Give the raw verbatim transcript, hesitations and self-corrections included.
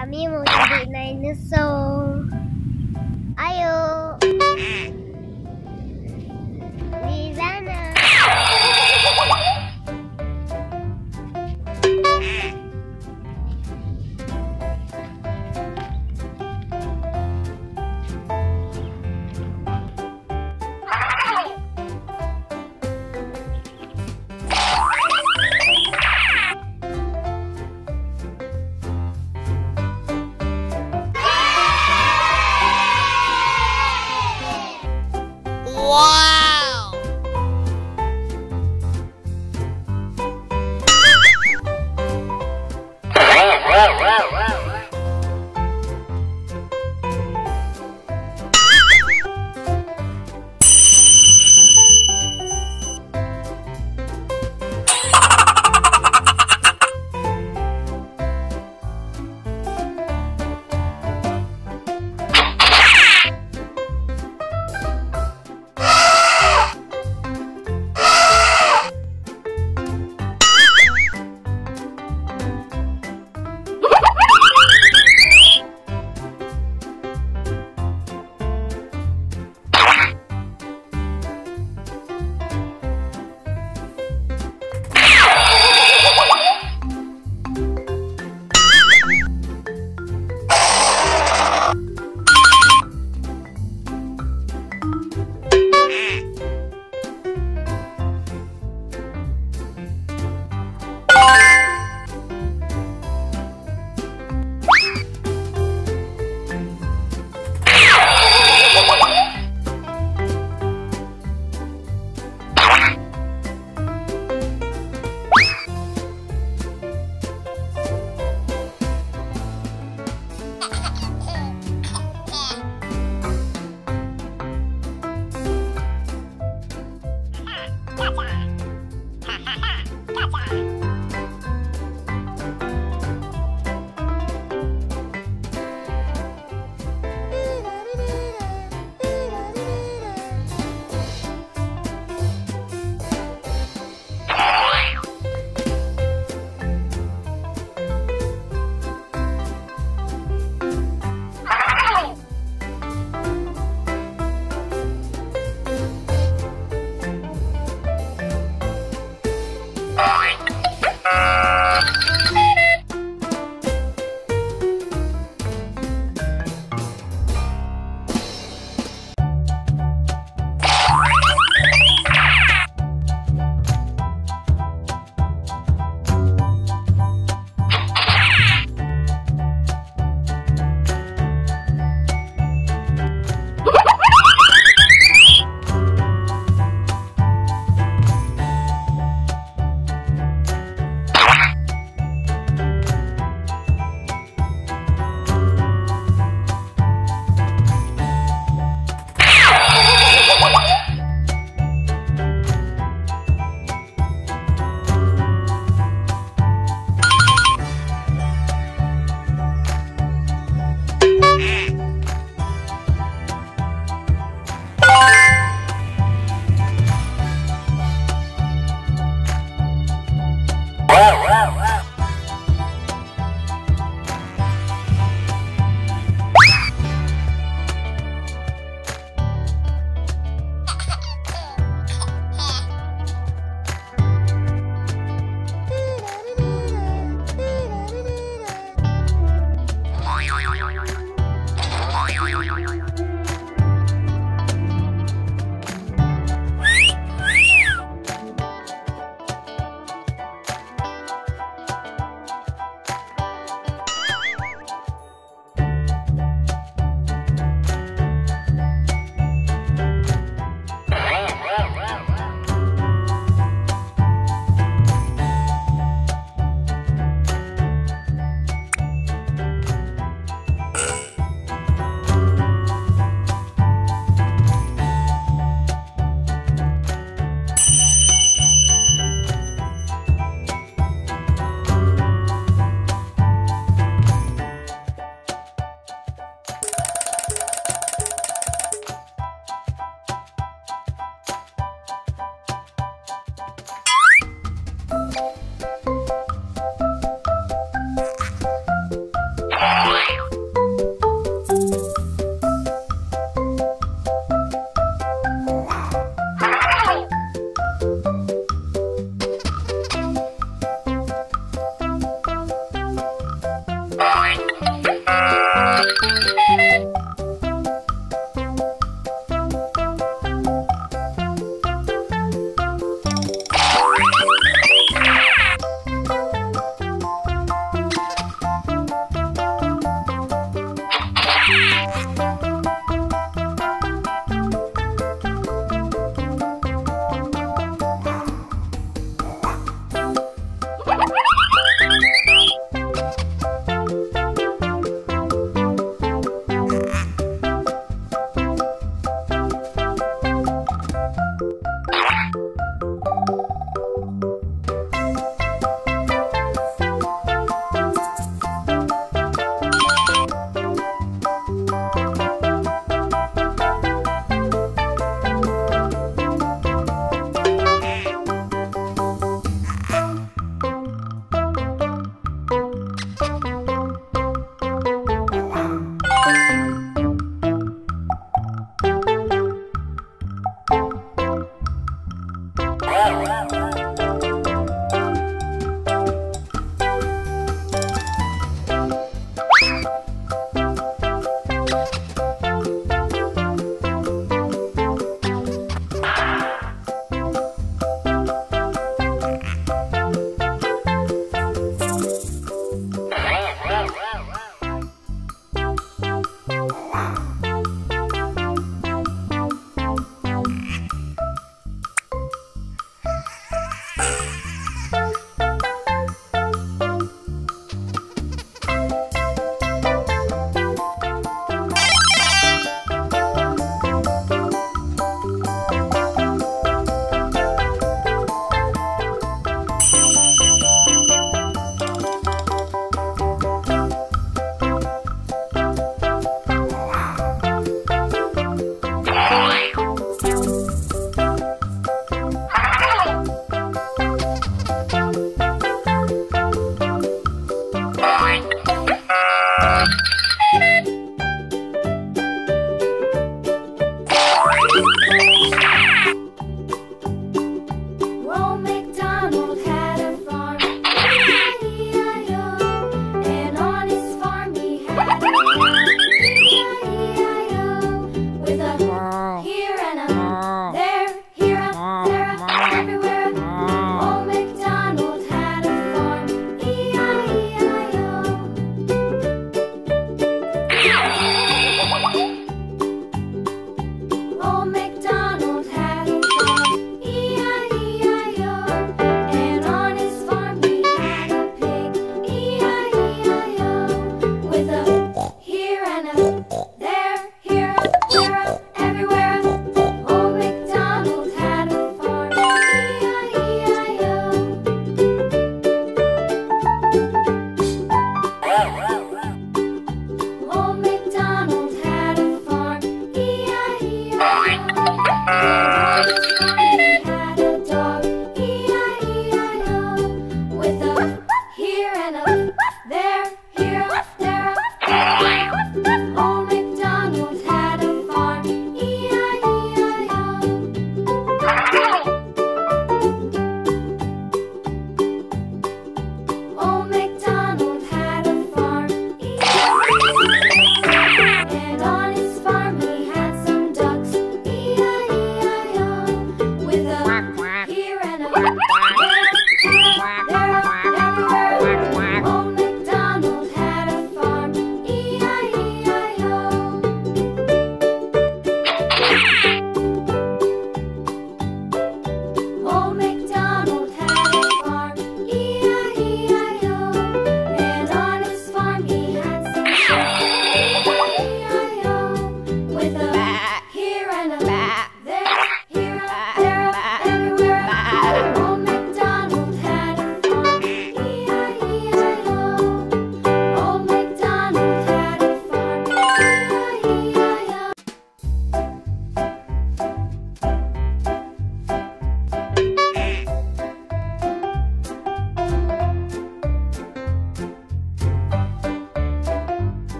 Kami mau jadi dinosaur. Ayo. Di sana.